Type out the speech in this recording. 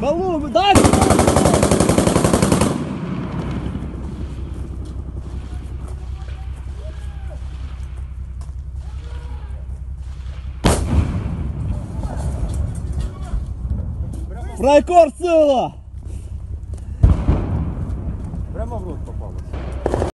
Голубь, дай! Райкор сила! Прямо в рот попалось.